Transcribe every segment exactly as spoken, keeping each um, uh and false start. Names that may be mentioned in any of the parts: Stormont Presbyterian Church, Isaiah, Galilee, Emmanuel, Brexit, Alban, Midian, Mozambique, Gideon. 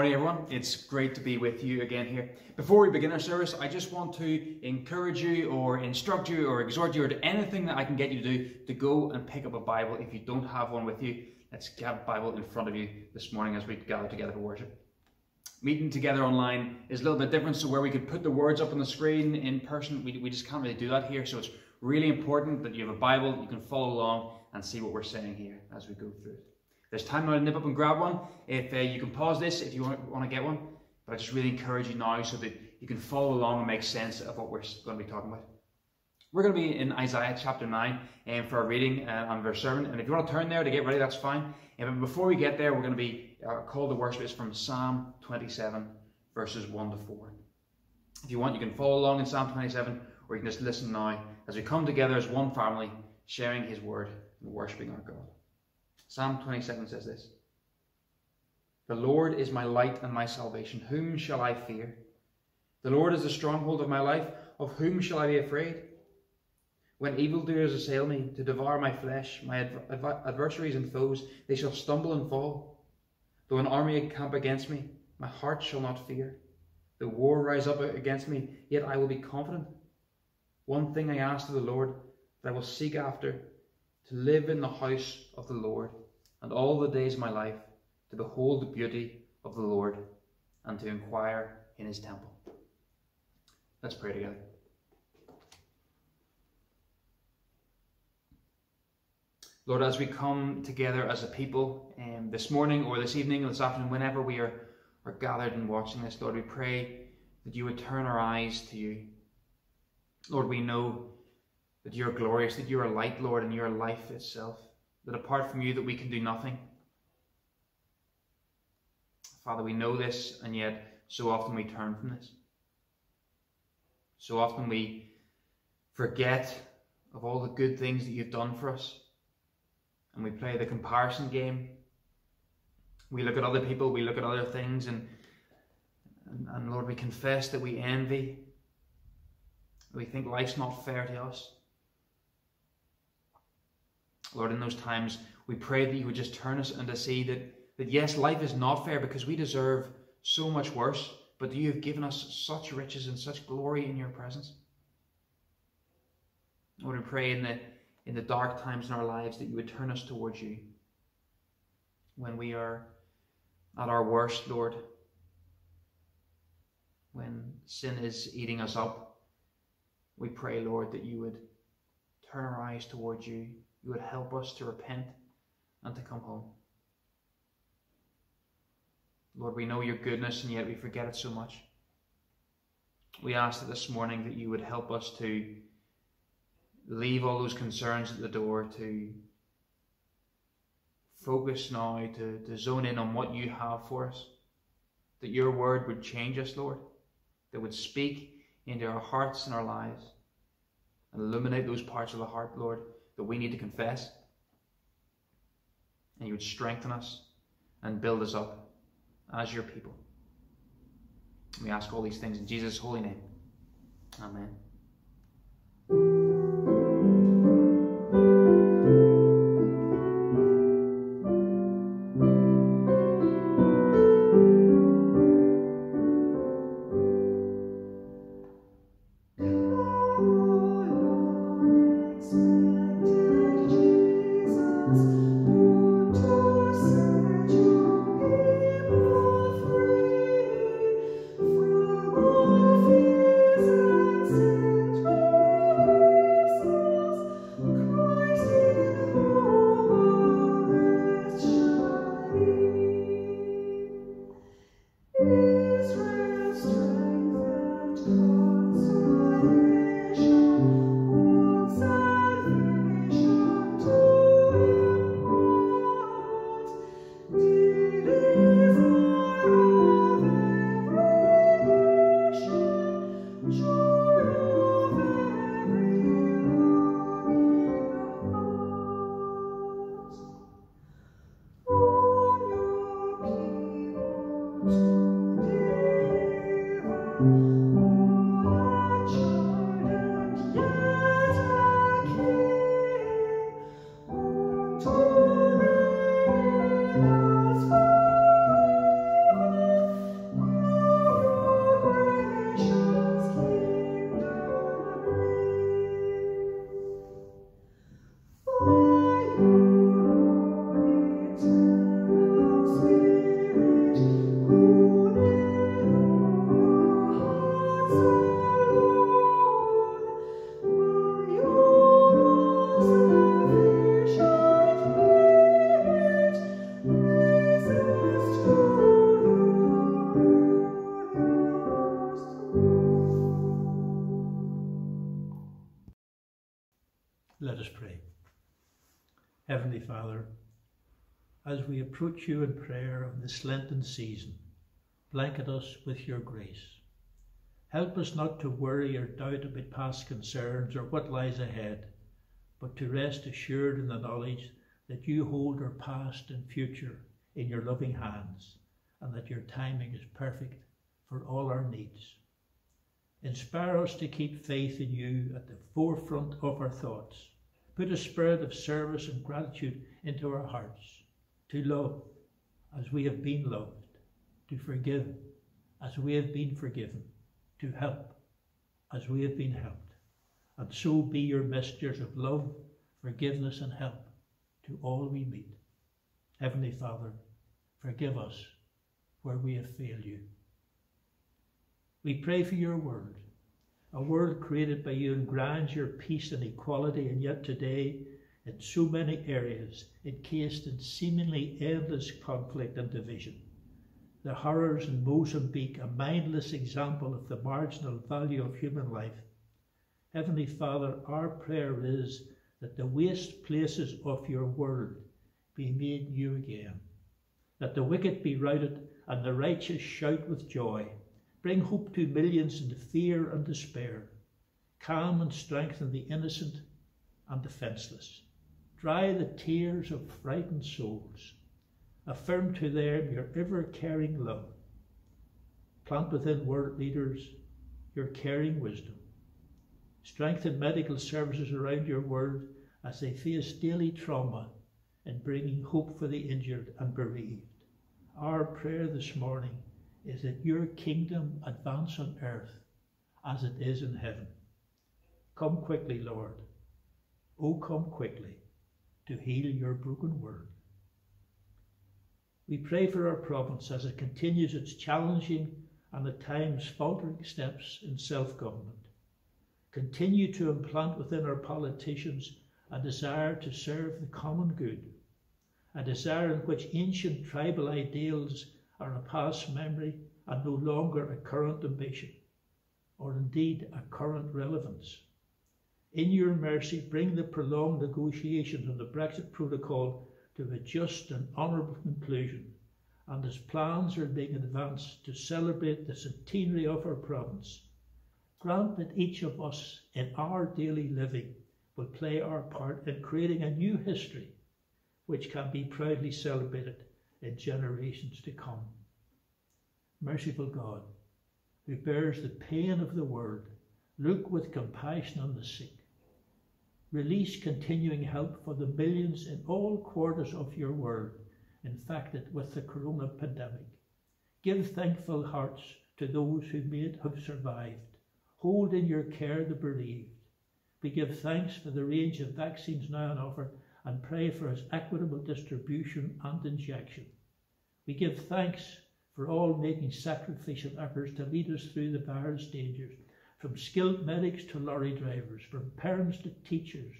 morning, everyone. It's great to be with you again here. Before we begin our service, I just want to encourage you or instruct you or exhort you or to anything that I can get you to do to go and pick up a Bible if you don't have one with you. Let's get a Bible in front of you this morning as we gather together for worship. Meeting together online is a little bit different, so where we could put the words up on the screen in person, we, we just can't really do that here. So it's really important that you have a Bible, you can follow along and see what we're saying here as we go through it. There's time now to nip up and grab one. If uh, you can pause this if you want to, want to get one, but I just really encourage you now so that you can follow along and make sense of what we're going to be talking about. We're going to be in Isaiah chapter nine and um, for our reading uh, and verse sermon. And if you want to turn there to get ready, that's fine. And but before we get there, we're going to be uh, called to worship. It's from Psalm twenty-seven, verses one to four. If you want, you can follow along in Psalm twenty-seven, or you can just listen now as we come together as one family, sharing His word and worshiping our God. Psalm twenty-seven says this: "The Lord is my light and my salvation. Whom shall I fear? The Lord is the stronghold of my life. Of whom shall I be afraid? When evildoers assail me to devour my flesh, my adver adversaries and foes, they shall stumble and fall. Though an army encamp against me, my heart shall not fear. Though war rise up against me, yet I will be confident. One thing I ask of the Lord, that I will seek after, to live in the house of the Lord, and all the days of my life, to behold the beauty of the Lord, and to inquire in His temple." Let's pray together. Lord, as we come together as a people um, this morning or this evening or this afternoon, whenever we are, are gathered and watching this, Lord, we pray that you would turn our eyes to you. Lord, we know that you are glorious, that you are light, Lord, and you are life itself, that apart from you that we can do nothing. Father, we know this, and yet so often we turn from this. So often we forget of all the good things that you've done for us, and we play the comparison game. We look at other people, we look at other things, and, and, and Lord, we confess that we envy. We think life's not fair to us. Lord, in those times, we pray that you would just turn us and to see that, that yes, life is not fair because we deserve so much worse, but you have given us such riches and such glory in your presence. Lord, we pray in the, in the dark times in our lives that you would turn us towards you. When we are at our worst, Lord, when sin is eating us up, we pray, Lord, that you would turn our eyes towards you. You would help us to repent and to come home. Lord, we know your goodness, and yet we forget it so much. We ask that this morning that you would help us to leave all those concerns at the door, to focus now, to, to zone in on what you have for us, that your word would change us, Lord, that would speak into our hearts and our lives, and illuminate those parts of the heart, Lord, that we need to confess, and you would strengthen us and build us up as your people. We ask all these things in Jesus' holy name. Amen. Thank you. Father, as we approach you in prayer on this Lenten season, blanket us with your grace. Help us not to worry or doubt about past concerns or what lies ahead, but to rest assured in the knowledge that you hold our past and future in your loving hands, and that your timing is perfect for all our needs. Inspire us to keep faith in you at the forefront of our thoughts. Put a spirit of service and gratitude into our hearts, to love as we have been loved, to forgive as we have been forgiven, to help as we have been helped, and so be your messengers of love, forgiveness and help to all we meet. Heavenly Father, forgive us where we have failed you. We pray for your world, a world created by you in grandeur, peace and equality, and yet today, in so many areas, encased in seemingly endless conflict and division. The horrors in Mozambique, a mindless example of the marginal value of human life. Heavenly Father, our prayer is that the waste places of your world be made new again, that the wicked be routed and the righteous shout with joy. Bring hope to millions in fear and despair. Calm and strengthen the innocent and defenceless. Dry the tears of frightened souls. Affirm to them your ever-caring love. Plant within world leaders your caring wisdom. Strengthen medical services around your world as they face daily trauma in bringing hope for the injured and bereaved. Our prayer this morning is that your kingdom advance on earth as it is in heaven. Come quickly, Lord. Oh, come quickly to heal your broken world. We pray for our province as it continues its challenging and at times faltering steps in self-government. Continue to implant within our politicians a desire to serve the common good, a desire in which ancient tribal ideals are a past memory and no longer a current ambition, or indeed a current relevance. In your mercy, bring the prolonged negotiations on the Brexit Protocol to a just and honourable conclusion, and as plans are being advanced to celebrate the centenary of our province, grant that each of us in our daily living will play our part in creating a new history which can be proudly celebrated in generations to come. Merciful God, who bears the pain of the world, look with compassion on the sick. Release continuing help for the millions in all quarters of your world infected with the corona pandemic. Give thankful hearts to those who made have survived. Hold in your care the bereaved. We give thanks for the range of vaccines now on offer, and pray for its equitable distribution and injection. We give thanks for all making sacrificial efforts to lead us through the virus dangers, from skilled medics to lorry drivers, from parents to teachers,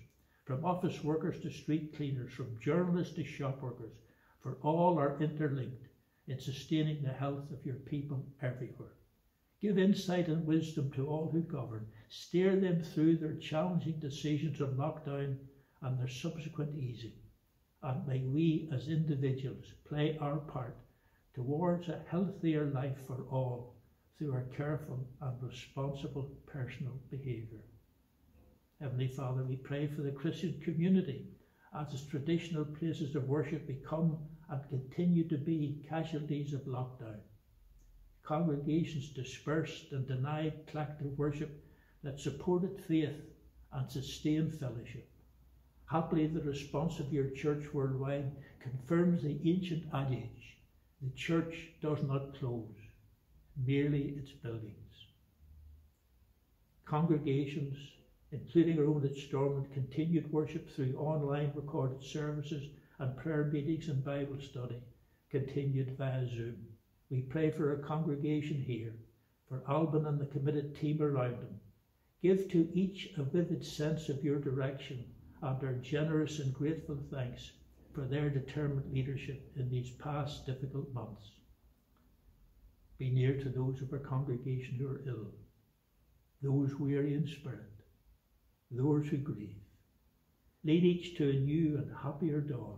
from office workers to street cleaners, from journalists to shop workers, for all are interlinked in sustaining the health of your people everywhere. Give insight and wisdom to all who govern. Steer them through their challenging decisions on lockdown and their subsequent easing, and may we as individuals play our part towards a healthier life for all through our careful and responsible personal behaviour. Heavenly Father, we pray for the Christian community as its traditional places of worship become and continue to be casualties of lockdown. Congregations dispersed and denied collective worship that supported faith and sustained fellowship. Happily, the response of your church worldwide confirms the ancient adage, the church does not close, merely its buildings. Congregations, including our own at Stormont, continued worship through online recorded services and prayer meetings and Bible study, continued via Zoom. We pray for our congregation here, for Alban and the committed team around him. Give to each a vivid sense of your direction, and our generous and grateful thanks for their determined leadership in these past difficult months. Be near to those of our congregation who are ill, those weary in spirit, those who grieve. Lead each to a new and happier dawn,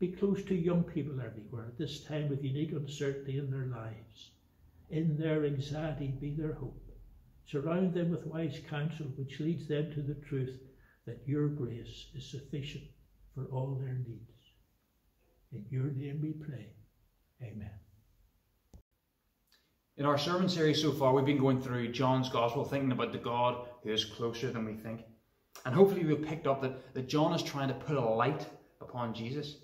Be close to young people everywhere at this time of unique uncertainty in their lives. In their anxiety, be their hope. Surround them with wise counsel, which leads them to the truth that your grace is sufficient for all their needs. In your name we pray. Amen. In our sermon series so far, we've been going through John's Gospel, thinking about the God who is closer than we think. And hopefully we've picked up that, that John is trying to put a light upon Jesus.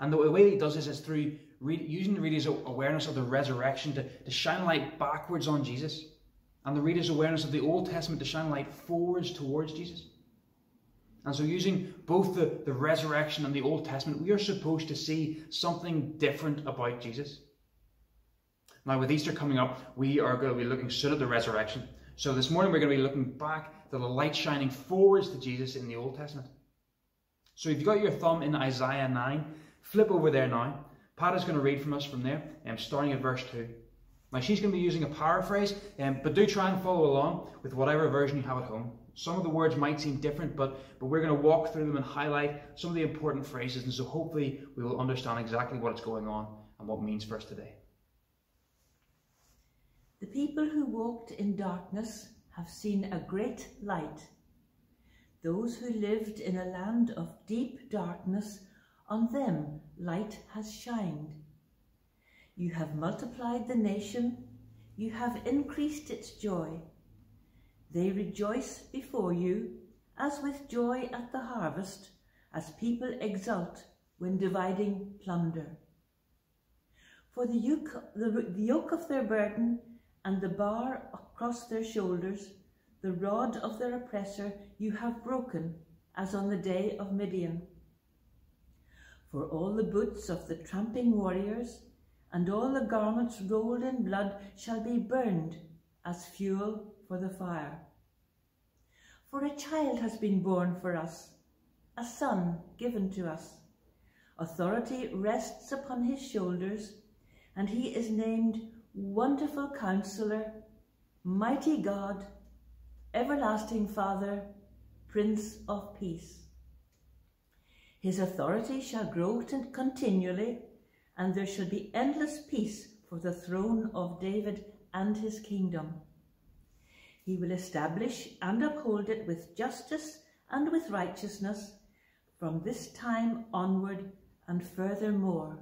And the way that he does this is through re- using the reader's awareness of the resurrection to, to shine light backwards on Jesus, and the reader's awareness of the Old Testament to shine light forwards towards Jesus. And so using both the, the resurrection and the Old Testament, we are supposed to see something different about Jesus. Now, with Easter coming up, we are going to be looking soon at the resurrection. So this morning we're going to be looking back to the light shining forwards to Jesus in the Old Testament. So if you've got your thumb in Isaiah nine, flip over there now. Pat is going to read from us from there, um, starting at verse two. Now, she's going to be using a paraphrase, um, but do try and follow along with whatever version you have at home. Some of the words might seem different, but, but we're going to walk through them and highlight some of the important phrases, and so hopefully we will understand exactly what's going on and what it means for us today. The people who walked in darkness have seen a great light. Those who lived in a land of deep darkness, on them light has shined. You have multiplied the nation, you have increased its joy. They rejoice before you, as with joy at the harvest, as people exult when dividing plunder. For the yoke, the, the yoke of their burden and the bar across their shoulders, the rod of their oppressor, you have broken, as on the day of Midian. For all the boots of the tramping warriors, and all the garments rolled in blood shall be burned as fuel for the fire. For a child has been born for us, a son given to us. Authority rests upon his shoulders, and he is named Wonderful Counselor, Mighty God, Everlasting Father, Prince of Peace. His authority shall grow continually, and there shall be endless peace for the throne of David and his kingdom. He will establish and uphold it with justice and with righteousness from this time onward and furthermore.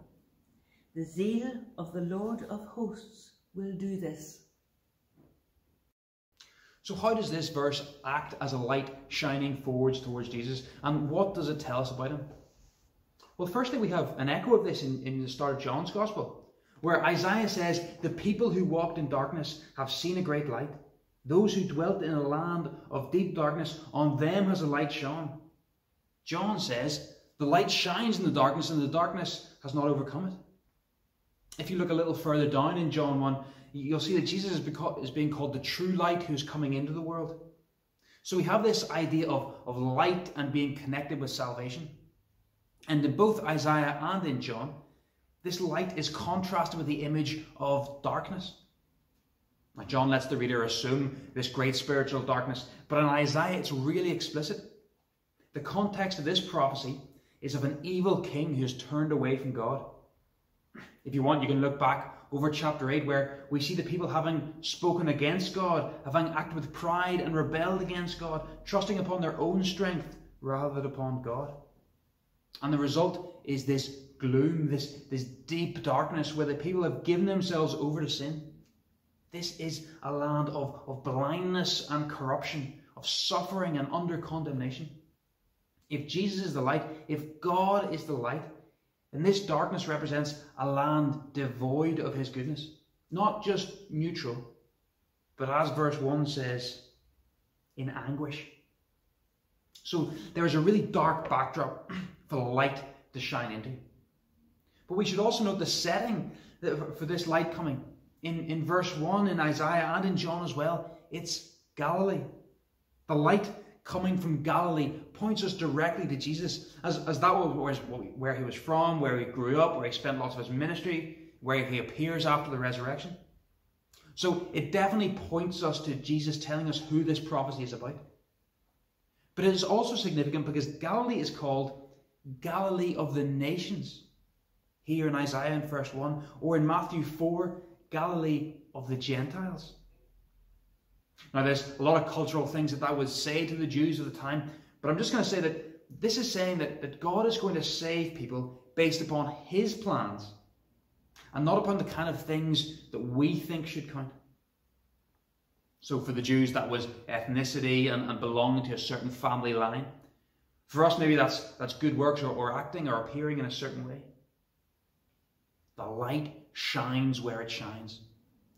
The zeal of the Lord of hosts will do this. So how does this verse act as a light shining forwards towards Jesus, and what does it tell us about him? Well, firstly, we have an echo of this in, in the start of John's Gospel, where Isaiah says, the people who walked in darkness have seen a great light. Those who dwelt in a land of deep darkness, on them has a light shone. John says, the light shines in the darkness, and the darkness has not overcome it. If you look a little further down in John one, you'll see that Jesus is being called the true light who's coming into the world. So we have this idea of, of light and being connected with salvation. And in both Isaiah and in John, this light is contrasted with the image of darkness. Now, John lets the reader assume this great spiritual darkness, but in Isaiah it's really explicit. The context of this prophecy is of an evil king who's turned away from God. If you want, you can look back over chapter eight, where we see the people having spoken against God, having acted with pride and rebelled against God, trusting upon their own strength rather than upon God. And the result is this gloom, this, this deep darkness where the people have given themselves over to sin. This is a land of, of blindness and corruption, of suffering and under condemnation. If Jesus is the light, if God is the light, then this darkness represents a land devoid of his goodness. Not just neutral, but as verse one says, in anguish. So there is a really dark backdrop for light to shine into. But we should also note the setting for this light coming. In, in verse one in Isaiah and in John as well, it's Galilee. The light coming from Galilee points us directly to Jesus, as, as that was where he was from, where he grew up, where he spent lots of his ministry, where he appears after the resurrection. So it definitely points us to Jesus telling us who this prophecy is about. But it is also significant because Galilee is called Galilee of the nations, here in Isaiah in verse one, or in Matthew four, Galilee of the Gentiles. Now there's a lot of cultural things that that would say to the Jews of the time, but I'm just going to say that this is saying that, that God is going to save people based upon his plans and not upon the kind of things that we think should count. So for the Jews, that was ethnicity and, and belonging to a certain family line. For us, maybe that's, that's good works or, or acting or appearing in a certain way. The light shines where it shines.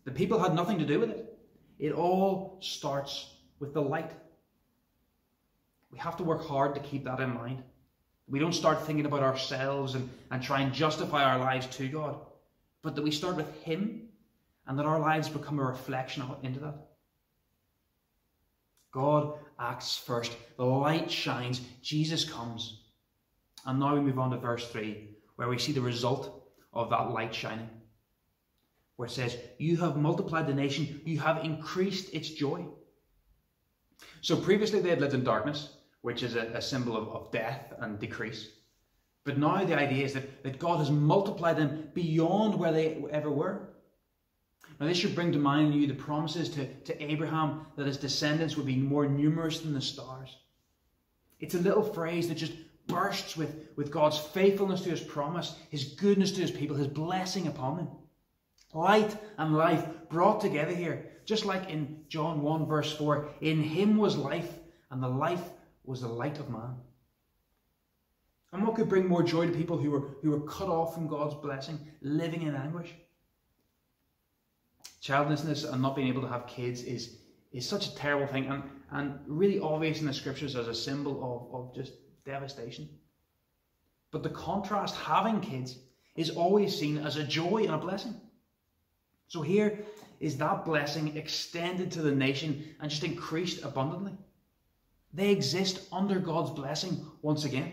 The people had nothing to do with it. It all starts with the light. We have to work hard to keep that in mind. We don't start thinking about ourselves and, and try and justify our lives to God, but that we start with him and that our lives become a reflection of, into that. God acts first. The light shines. Jesus comes. And now we move on to verse three, where we see the result of that light shining, where it says, you have multiplied the nation, you have increased its joy. So previously they had lived in darkness, which is a, a symbol of, of death and decrease. But now the idea is that, that God has multiplied them beyond where they ever were. Now this should bring to mind you the promises to, to Abraham that his descendants would be more numerous than the stars. It's a little phrase that just bursts with, with God's faithfulness to his promise, his goodness to his people, his blessing upon them. Light and life brought together here, just like in John one verse four, in him was life, and the life was the light of man. And what could bring more joy to people who were, who were cut off from God's blessing, living in anguish? Childlessness and not being able to have kids is, is such a terrible thing, and, and really obvious in the scriptures as a symbol of, of just devastation. But the contrast, having kids, is always seen as a joy and a blessing. So here is that blessing extended to the nation and just increased abundantly. They exist under God's blessing once again.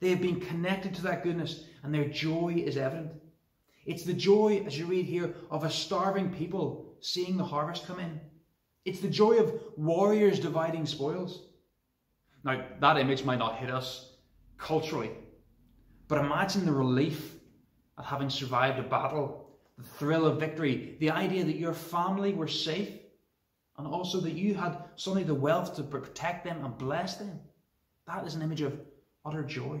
They have been connected to that goodness, and their joy is evident. It's the joy, as you read here, of a starving people seeing the harvest come in. It's the joy of warriors dividing spoils. Now, that image might not hit us culturally, but imagine the relief at having survived a battle, the thrill of victory, the idea that your family were safe, and also that you had suddenly the wealth to protect them and bless them. That is an image of utter joy.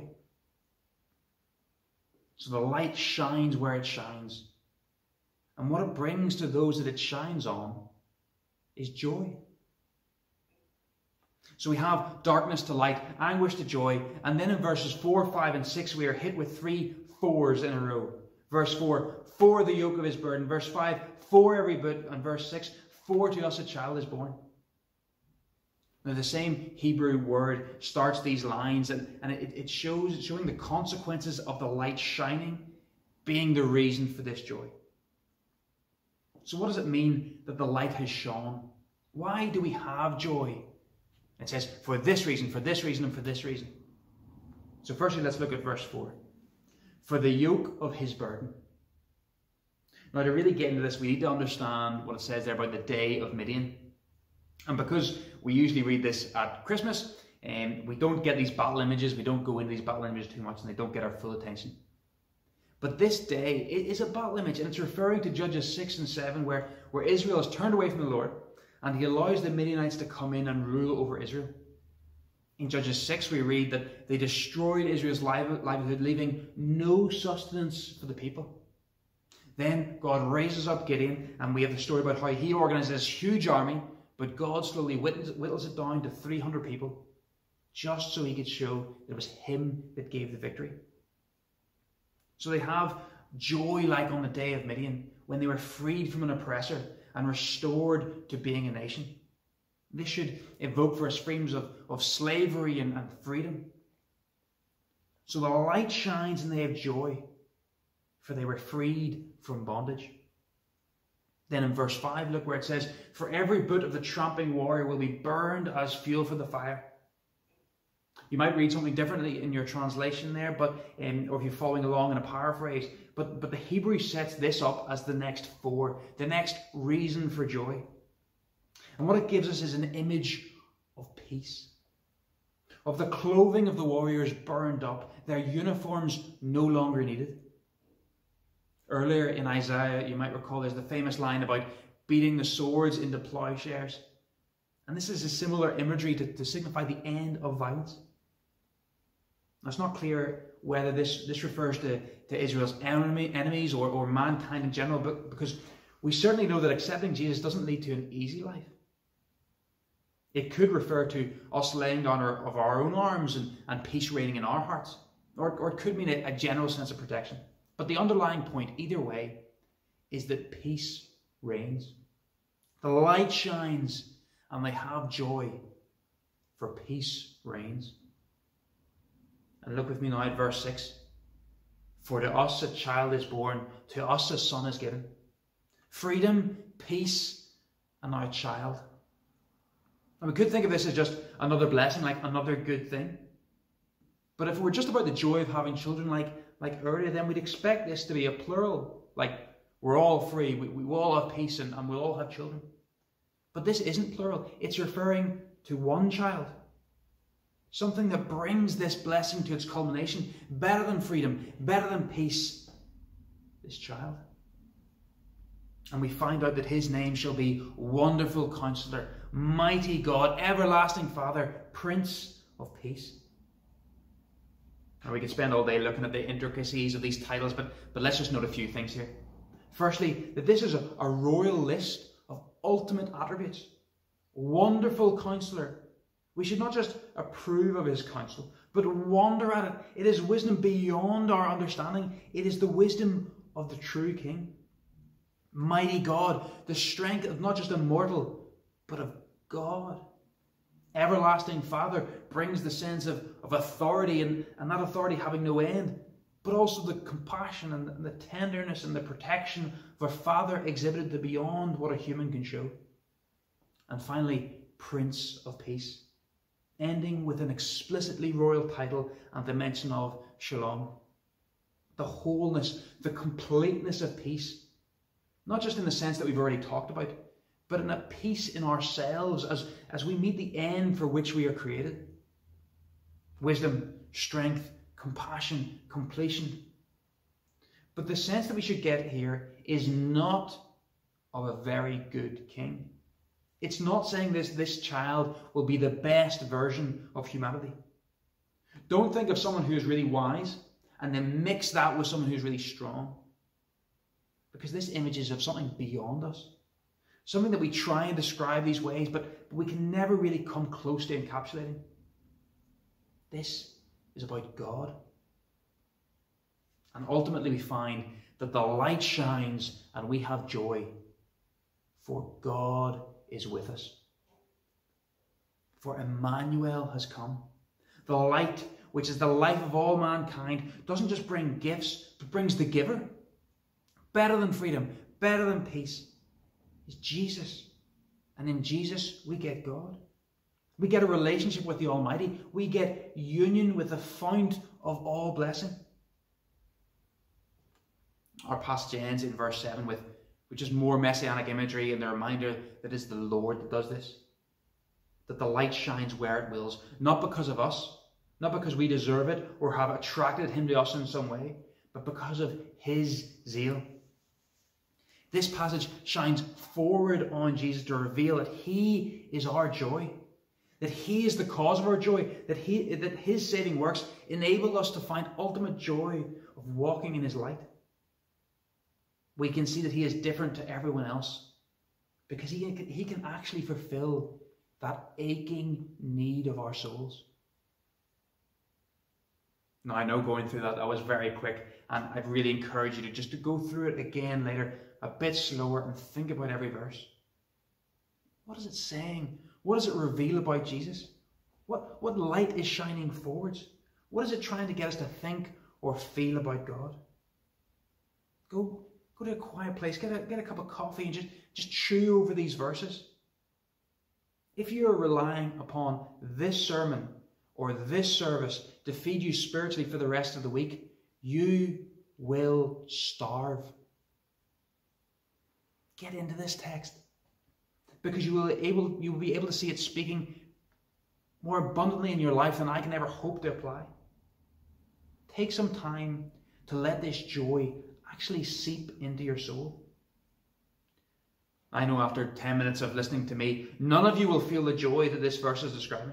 So the light shines where it shines. And what it brings to those that it shines on is joy. So we have darkness to light, anguish to joy. And then in verses four, five, and six, we are hit with three fours in a row. Verse four, for the yoke of his burden. Verse five, for every bit. And verse six, for to us a child is born. Now the same Hebrew word starts these lines, and, and it, it shows it's showing the consequences of the light shining being the reason for this joy. So what does it mean that the light has shone? Why do we have joy? It says, for this reason, for this reason, and for this reason. So firstly, let's look at verse four. For the yoke of his burden. Now to really get into this, we need to understand what it says there about the day of Midian. And because we usually read this at Christmas, um, we don't get these battle images, we don't go into these battle images too much, and they don't get our full attention. But this day, it is a battle image, and it's referring to Judges six and seven, where, where Israel has turned away from the Lord, and he allows the Midianites to come in and rule over Israel. In Judges six, we read that they destroyed Israel's livelihood, leaving no sustenance for the people. Then God raises up Gideon, and we have the story about how he organizes this huge army, but God slowly whittles it down to three hundred people, just so he could show it was him that gave the victory. So they have joy like on the day of Midian, when they were freed from an oppressor and restored to being a nation. This should evoke for us frames of, of slavery and, and freedom. So the light shines and they have joy, for they were freed from bondage. Then in verse five, look where it says, for every boot of the tramping warrior will be burned as fuel for the fire. You might read something differently in your translation there, but um, or if you're following along in a paraphrase, but, but the Hebrew sets this up as the next four, the next reason for joy. And what it gives us is an image of peace. of the clothing of the warriors burned up, their uniforms no longer needed. Earlier in Isaiah, you might recall, there's the famous line about beating the swords into plowshares. And this is a similar imagery to, to signify the end of violence. Now, it's not clear whether this, this refers to, to Israel's enemy, enemies or, or mankind in general, but because we certainly know that accepting Jesus doesn't lead to an easy life. It could refer to us laying down our, of our own arms and, and peace reigning in our hearts, or, or it could mean a, a general sense of protection. But the underlying point, either way, is that peace reigns. The light shines and they have joy, for peace reigns. And look with me now at verse six. For to us a child is born, to us a son is given. Freedom, peace, and now a child. And we could think of this as just another blessing, like another good thing. But if it were just about the joy of having children like, like earlier, then we'd expect this to be a plural. Like, we're all free, we, we all have peace, and, and we'll all have children. But this isn't plural. It's referring to one child. Something that brings this blessing to its culmination. Better than freedom, better than peace. This child. And we find out that his name shall be Wonderful Counselor, Mighty God, Everlasting Father, Prince of Peace. And we could spend all day looking at the intricacies of these titles, but, but let's just note a few things here. Firstly, that this is a, a royal list of ultimate attributes. Wonderful Counselor. We should not just approve of his counsel, but wonder at it. It is wisdom beyond our understanding. It is the wisdom of the true King. Mighty God, the strength of not just a mortal, but of God. Everlasting Father brings the sense of, of authority, and, and that authority having no end, but also the compassion and the tenderness and the protection of a Father exhibited to beyond what a human can show. And finally, Prince of Peace, ending with an explicitly royal title and the mention of Shalom. The wholeness, the completeness of peace, not just in the sense that we've already talked about, but in a peace in ourselves as, as we meet the end for which we are created. Wisdom, strength, compassion, completion. But the sense that we should get here is not of a very good king. It's not saying this, this child will be the best version of humanity. Don't think of someone who is really wise and then mix that with someone who's really strong. Because this image is of something beyond us. Something that we try and describe these ways, but we can never really come close to encapsulating. This is about God. And ultimately we find that the light shines and we have joy. For God is with us. For Emmanuel has come. The light, which is the life of all mankind, doesn't just bring gifts, but brings the giver. Better than freedom, better than peace, is Jesus. And in Jesus, we get God. We get a relationship with the Almighty. We get union with the fount of all blessing. Our passage ends in verse seven with which is more messianic imagery and the reminder that it's the Lord that does this. That the light shines where it wills, not because of us, not because we deserve it or have attracted him to us in some way, but because of his zeal. This passage shines forward on Jesus to reveal that he is our joy, that he is the cause of our joy, that, he, that his saving works enable us to find ultimate joy of walking in his light. We can see that he is different to everyone else because he can, he can actually fulfill that aching need of our souls. Now, I know going through that, that was very quick, and I'd really encourage you to just to go through it again later, a bit slower, and think about every verse. What is it saying? What does it reveal about Jesus? What, what light is shining forwards? What is it trying to get us to think or feel about God? Go. Go to a quiet place, get a, get a cup of coffee and just, just chew over these verses. If you're relying upon this sermon or this service to feed you spiritually for the rest of the week, you will starve. Get into this text because you will, able, you will be able to see it speaking more abundantly in your life than I can ever hope to apply. Take some time to let this joy actually seep into your soul. I know after ten minutes of listening to me, none of you will feel the joy that this verse is describing.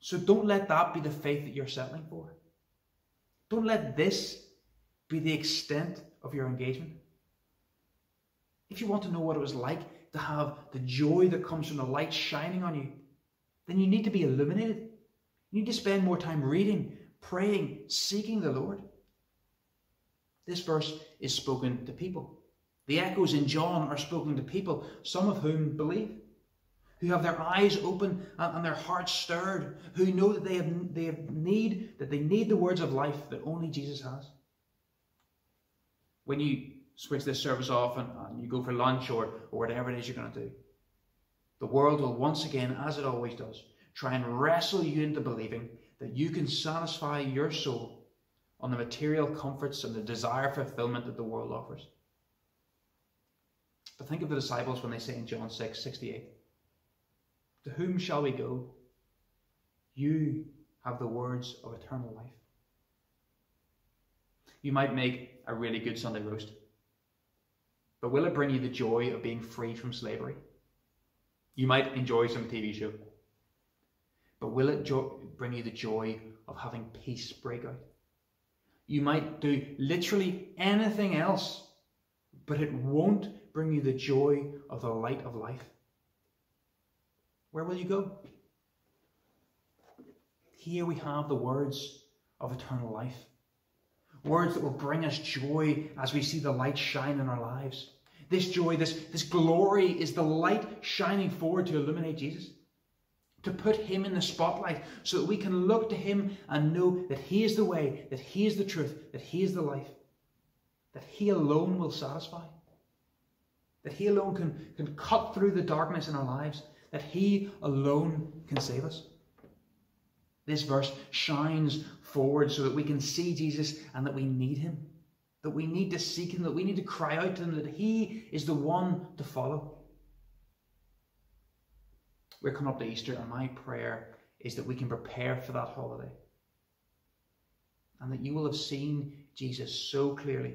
So don't let that be the faith that you're settling for. Don't let this be the extent of your engagement. If you want to know what it was like to have the joy that comes from the light shining on you, then you need to be illuminated. You need to spend more time reading, praying, seeking the Lord. This verse is spoken to people. The echoes in John are spoken to people, some of whom believe, who have their eyes open and, and their hearts stirred, who know that they have, they have need, that they need the words of life that only Jesus has. When you switch this service off and, and you go for lunch or, or whatever it is you're going to do, the world will once again, as it always does, try and wrestle you into believing that you can satisfy your soul on the material comforts and the desire fulfillment that the world offers. But think of the disciples when they say in John six sixty-eight, "To whom shall we go? You have the words of eternal life." You might make a really good Sunday roast, but will it bring you the joy of being freed from slavery? You might enjoy some T V show, but will it jo- bring you the joy of having peace break out? You might do literally anything else, but it won't bring you the joy of the light of life. Where will you go? Here we have the words of eternal life. Words that will bring us joy as we see the light shine in our lives. This joy, this, this glory is the light shining forward to illuminate Jesus, to put him in the spotlight so that we can look to him and know that he is the way, that he is the truth, that he is the life, that he alone will satisfy, that he alone can, can cut through the darkness in our lives, that he alone can save us. This verse shines forward so that we can see Jesus and that we need him, that we need to seek him, that we need to cry out to him, that he is the one to follow. We're coming up to Easter, and my prayer is that we can prepare for that holiday and that you will have seen Jesus so clearly.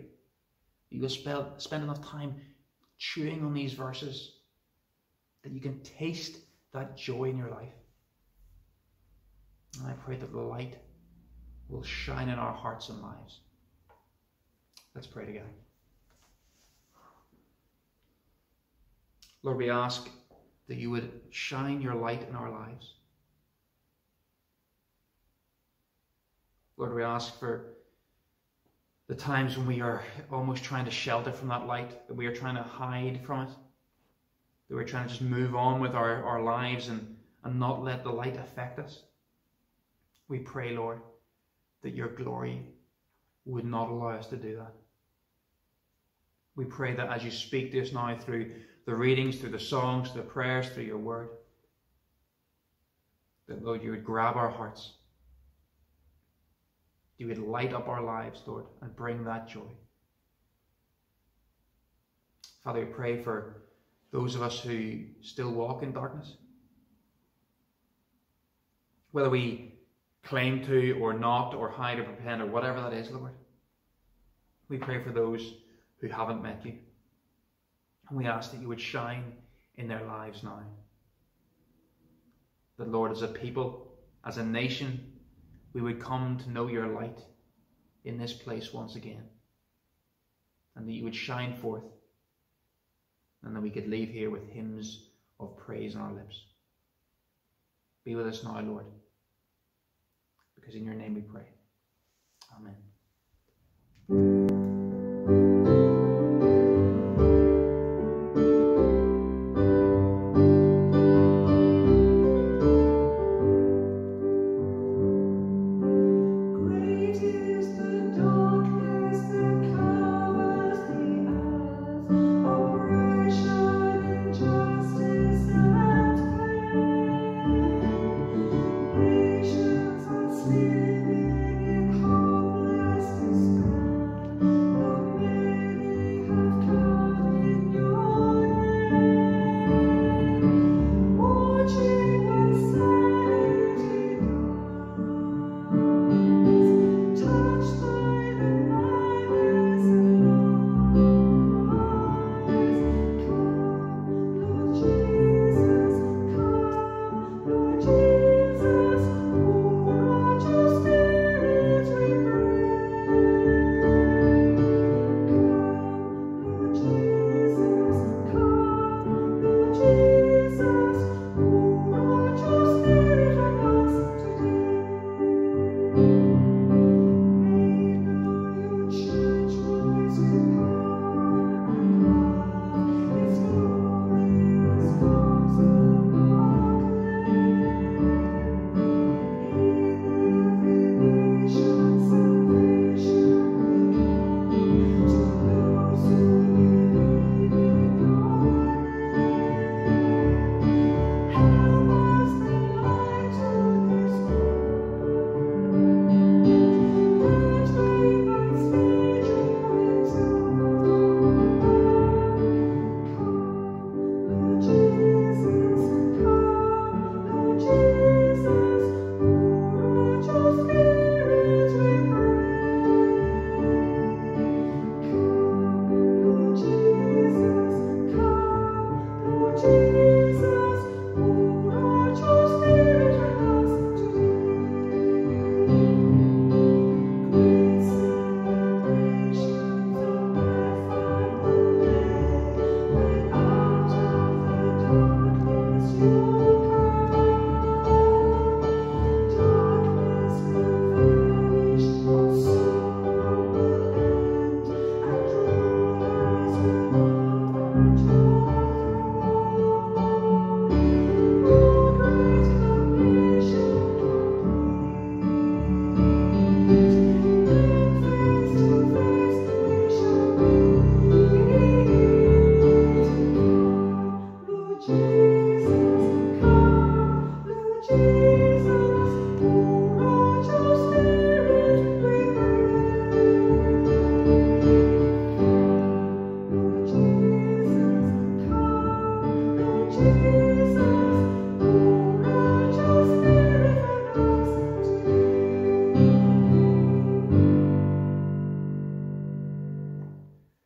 You will spell, spend enough time chewing on these verses that you can taste that joy in your life. And I pray that the light will shine in our hearts and lives. Let's pray together. Lord, we ask that you would shine your light in our lives. Lord, we ask for the times when we are almost trying to shelter from that light, that we are trying to hide from it, that we're trying to just move on with our, our lives and, and not let the light affect us. We pray, Lord, that your glory would not allow us to do that. We pray that as you speak to us now through the readings, through the songs, through the prayers, through your word, that, Lord, you would grab our hearts. You would light up our lives, Lord, and bring that joy. Father, we pray for those of us who still walk in darkness. Whether we claim to or not, or hide or pretend, or whatever that is, Lord, we pray for those who haven't met you. And we ask that you would shine in their lives now. That, Lord, as a people, as a nation, we would come to know your light in this place once again, and that you would shine forth, and that we could leave here with hymns of praise on our lips. Be with us now, Lord, because in your name we pray. Amen. Thank you.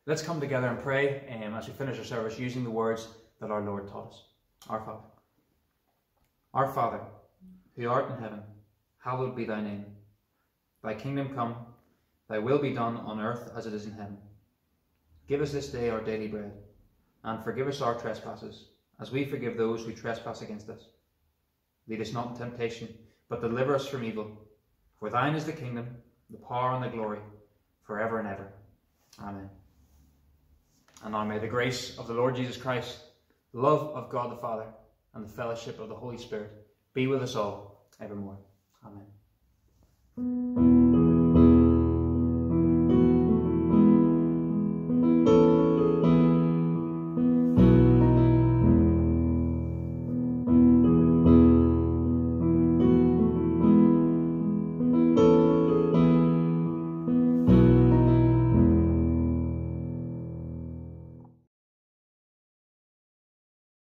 Let's come together and pray um, as we finish our service using the words that our Lord taught us. Our Father. Our Father, who art in heaven, hallowed be thy name. Thy kingdom come, thy will be done on earth as it is in heaven. Give us this day our daily bread, and forgive us our trespasses, as we forgive those who trespass against us. Lead us not into temptation, but deliver us from evil. For thine is the kingdom, the power and the glory, forever and ever. Amen. And now may the grace of the Lord Jesus Christ, the love of God the Father, and the fellowship of the Holy Spirit be with us all evermore.